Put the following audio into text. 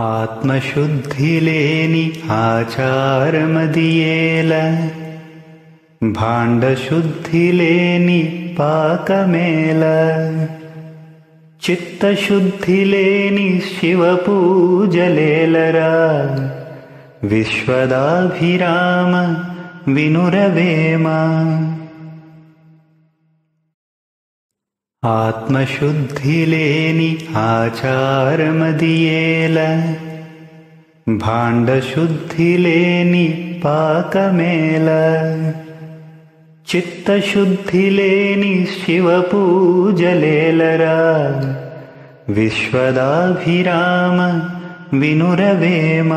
आत्मशुद्धि लेनी आचार मदियेल भांड शुद्धि लेनी पाकमेल चित्त शुद्धि लेनी शिव पूजलेलरा विश्वदाभिराम विनुरवेम। आत्मशुद्धि लेनी आचार मदियेल भांड शुद्धि लेनी पाकमेल चित्त शुद्धि लेनी शिव पूजलेलरा विश्वदाभिराम विनुरवेम।